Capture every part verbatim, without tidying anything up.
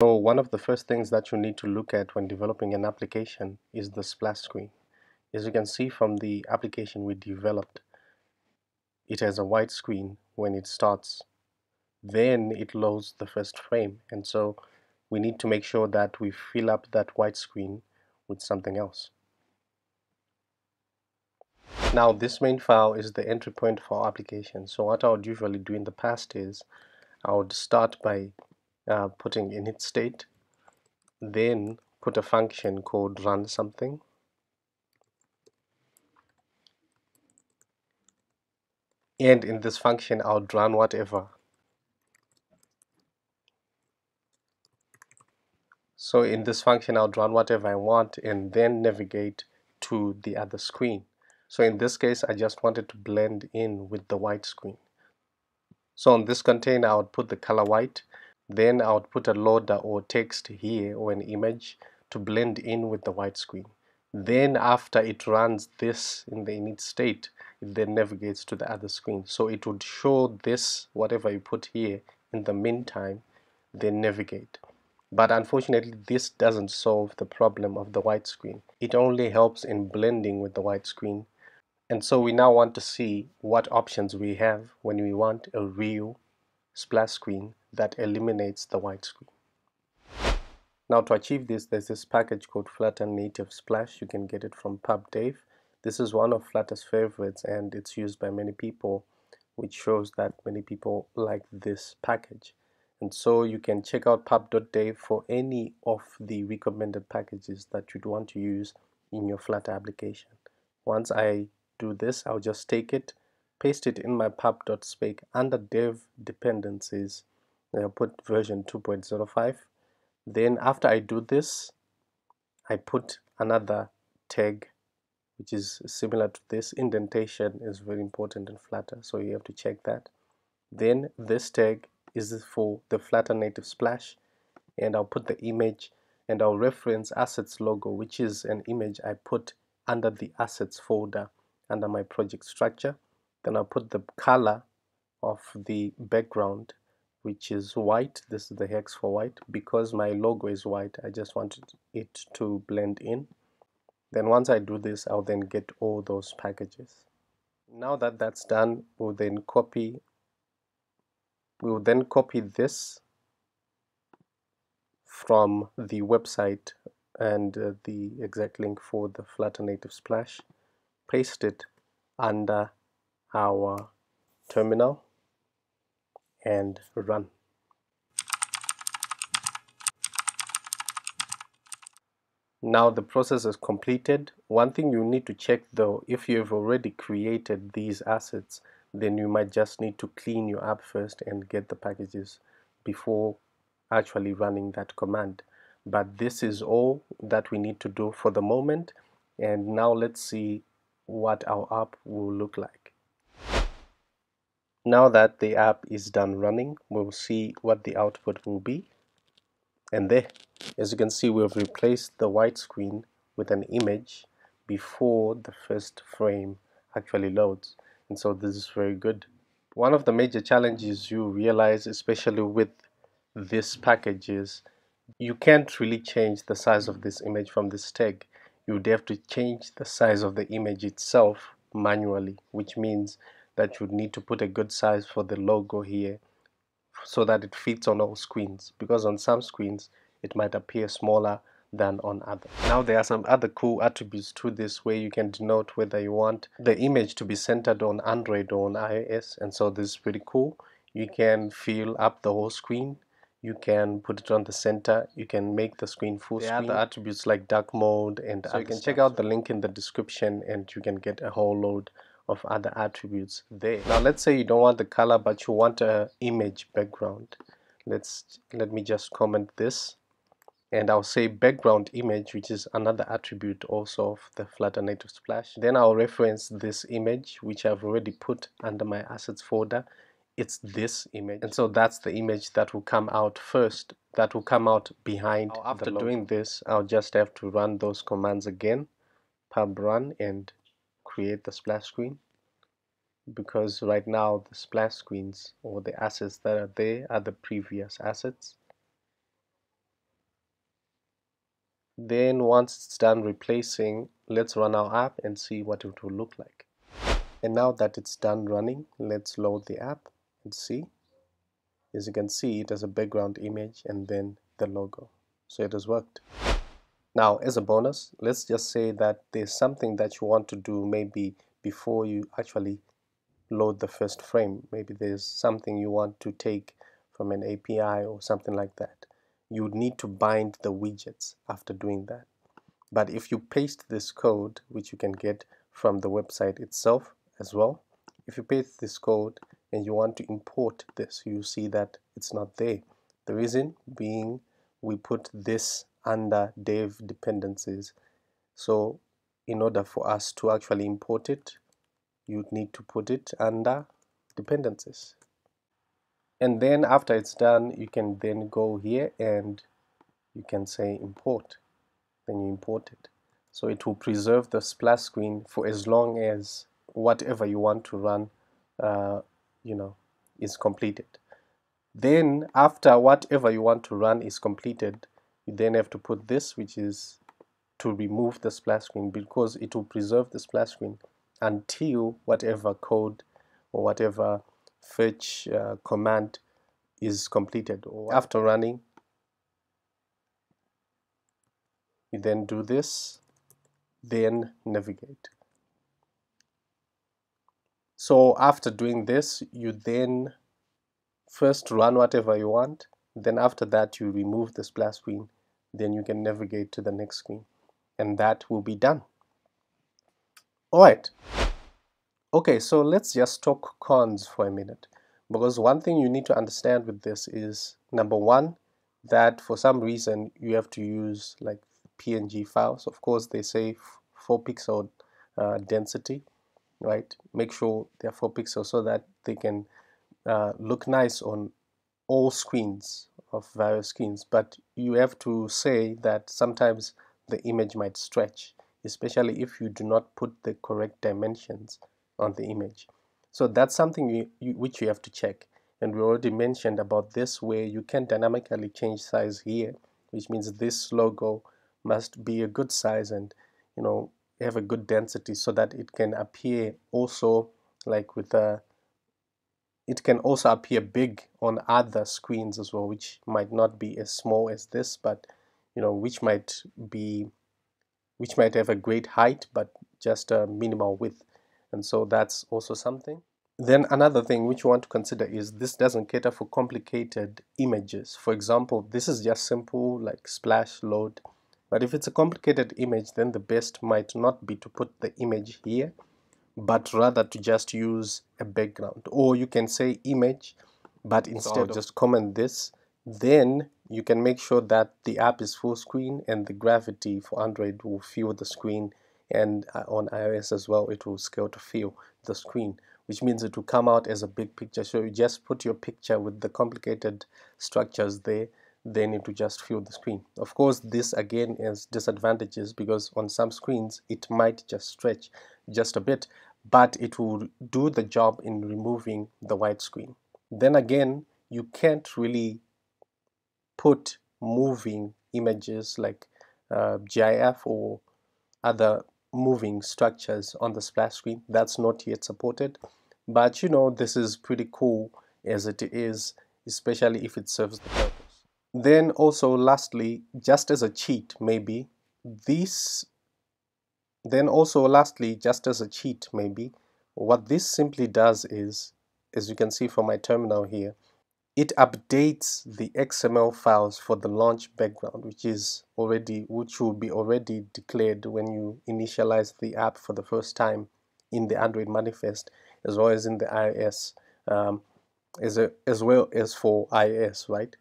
So one of the first things that you need to look at when developing an application is the splash screen. As you can see from the application we developed, it has a white screen when it starts. Then it loads the first frame, and so we need to make sure that we fill up that white screen with something else. Now this main file is the entry point for our application. So what I would usually do in the past is I would start by Uh, putting init state, then put a function called run something, and in this function I'll run whatever. So in this function I'll run whatever I want and then navigate to the other screen. So in this case I just wanted to blend in with the white screen. So on this container I would put the color white. Then I would put a loader or text here or an image to blend in with the white screen. Then after it runs this in the init state, it then navigates to the other screen. So it would show this, whatever you put here, in the meantime, then navigate. But unfortunately, this doesn't solve the problem of the white screen. It only helps in blending with the white screen. And so we now want to see what options we have when we want a real splash screen that eliminates the white screen. Now to achieve this, there's this package called Flutter Native Splash. You can get it from pub dot dev. This is one of Flutter's favorites and it's used by many people, which shows that many people like this package. And so you can check out pub dot dev for any of the recommended packages that you'd want to use in your Flutter application. Once I do this, I'll just take it, paste it in my pub.spec under dev dependencies. I'll put version two point zero five. Then after I do this, I put another tag which is similar to this. Indentation is very important in Flutter, so you have to check that. Then this tag is for the Flutter Native Splash, and I'll put the image and I'll reference assets logo, which is an image I put under the assets folder under my project structure. Then I'll put the color of the background, which is white. This is the hex for white. Because my logo is white, I just wanted it to blend in. Then once I do this, I'll then get all those packages. Now that that's done, we'll then copy we'll then copy this from the website and uh, the exact link for the Flutter Native Splash, paste it under our terminal and run. Now the process is completed. One thing you need to check though, if you have already created these assets, then you might just need to clean you up first and get the packages before actually running that command. But this is all that we need to do for the moment, and now let's see what our app will look like. Now that the app is done running, we'll see what the output will be. And there, as you can see, we've replaced the white screen with an image before the first frame actually loads. And so this is very good. One of the major challenges you realize, especially with this package, is you can't really change the size of this image from this tag. You would have to change the size of the image itself manually, which means that you need to put a good size for the logo here so that it fits on all screens, because on some screens it might appear smaller than on others. Now there are some other cool attributes to this where you can denote whether you want the image to be centered on Android or on iOS, and so this is pretty cool. You can fill up the whole screen, you can put it on the center, you can make the screen full screen. There are other attributes like dark mode and so you can check out the link in the description and you can get a whole load of other attributes there. Now let's say you don't want the color but you want a image background. Let's let me just comment this and I'll say background image, which is another attribute also of the Flutter Native Splash. Then I'll reference this image which I've already put under my assets folder. It's this image, and so that's the image that will come out first, that will come out behind. Now, after doing this, I'll just have to run those commands again, pub run and create the splash screen, because right now the splash screens or the assets that are there are the previous assets. Then once it's done replacing, let's run our app and see what it will look like. And now that it's done running, let's load the app and see. As you can see, it has a background image and then the logo. So it has worked. Now, as a bonus, let's just say that there's something that you want to do maybe before you actually load the first frame. Maybe there's something you want to take from an A P I or something like that. You would need to bind the widgets after doing that. But if you paste this code, which you can get from the website itself as well, if you paste this code and you want to import this, you see that it's not there. The reason being, we put this under dev dependencies. So in order for us to actually import it, you'd need to put it under dependencies. And then after it's done, you can then go here and you can say import. Then you import it. So it will preserve the splash screen for as long as whatever you want to run uh, you know, is completed. Then after whatever you want to run is completed, you then have to put this, which is to remove the splash screen, because it will preserve the splash screen until whatever code or whatever fetch uh, command is completed. Or after running, you then do this, then navigate. So after doing this, you then first run whatever you want, then after that you remove the splash screen, then you can navigate to the next screen, and that will be done. Alright, okay, so let's just talk cons for a minute, because one thing you need to understand with this is, number one, that for some reason you have to use like P N G files. Of course they say four pixel uh, density, right? Make sure they're four pixels so that they can Uh, look nice on all screens of various screens, but you have to say that sometimes the image might stretch, especially if you do not put the correct dimensions on the image. So that's something you, you, which you have to check, and we already mentioned about this, where you can dynamically change size here, which means this logo must be a good size and, you know, have a good density so that it can appear also like with a it can also appear big on other screens as well, which might not be as small as this, but you know, which might be, which might have a great height, but just a minimal width. And so that's also something. Then another thing which you want to consider is this doesn't cater for complicated images. For example, this is just simple like splash load, but if it's a complicated image, then the best might not be to put the image here, but rather to just use a background, or you can say image, but instead just comment this. Then you can make sure that the app is full screen, and the gravity for Android will fill the screen, and on iOS as well it will scale to fill the screen, which means it will come out as a big picture. So you just put your picture with the complicated structures there, then it will just fill the screen. Of course, this again has disadvantages, because on some screens it might just stretch just a bit, but it will do the job in removing the white screen. Then again, you can't really put moving images like uh, GIF or other moving structures on the splash screen. That's not yet supported, but you know, this is pretty cool as it is, especially if it serves the purpose. Then also lastly, just as a cheat maybe, this Then also lastly, just as a cheat maybe, what this simply does is, as you can see from my terminal here, it updates the X M L files for the launch background, which is already, which will be already declared when you initialize the app for the first time in the Android manifest, as well as in the iOS, um, as, a, as well as for iOS, right?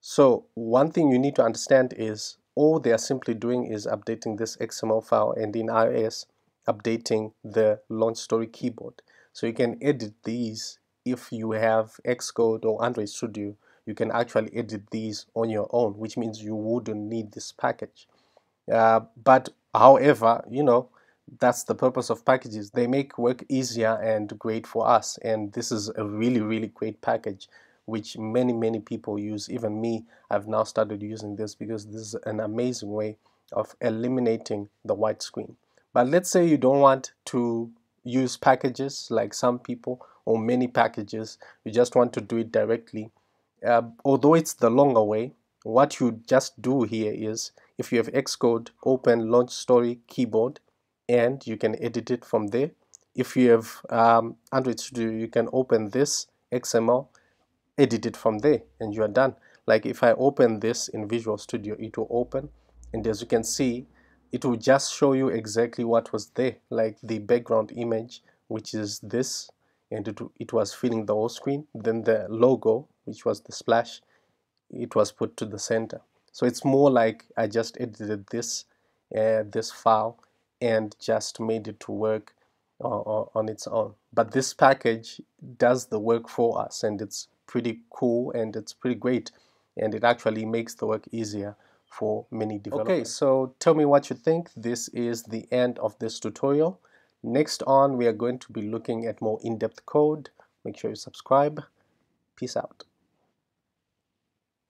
So one thing you need to understand is, all they are simply doing is updating this X M L file, and in iOS, updating the launch story keyboard. So you can edit these if you have Xcode or Android Studio. You can actually edit these on your own, which means you wouldn't need this package. Uh, but however, you know, that's the purpose of packages. They make work easier and great for us, and this is a really, really great package which many many people use. Even me, I've now started using this because this is an amazing way of eliminating the white screen. But let's say you don't want to use packages like some people, or many packages, you just want to do it directly. Uh, although it's the longer way, what you just do here is, if you have Xcode, open launch story keyboard, and you can edit it from there. If you have um, Android Studio, you can open this X M L, edit it from there, and you are done. Like if I open this in Visual Studio, it will open, and as you can see, it will just show you exactly what was there, like the background image, which is this, and it, it was filling the whole screen. Then the logo, which was the splash, it was put to the center. So it's more like I just edited this, uh, this file, and just made it to work uh, on its own. But this package does the work for us, and it's pretty cool, and it's pretty great, and it actually makes the work easier for many developers. Okay, so tell me what you think. This is the end of this tutorial. Next on, we are going to be looking at more in-depth code. Make sure you subscribe. Peace out.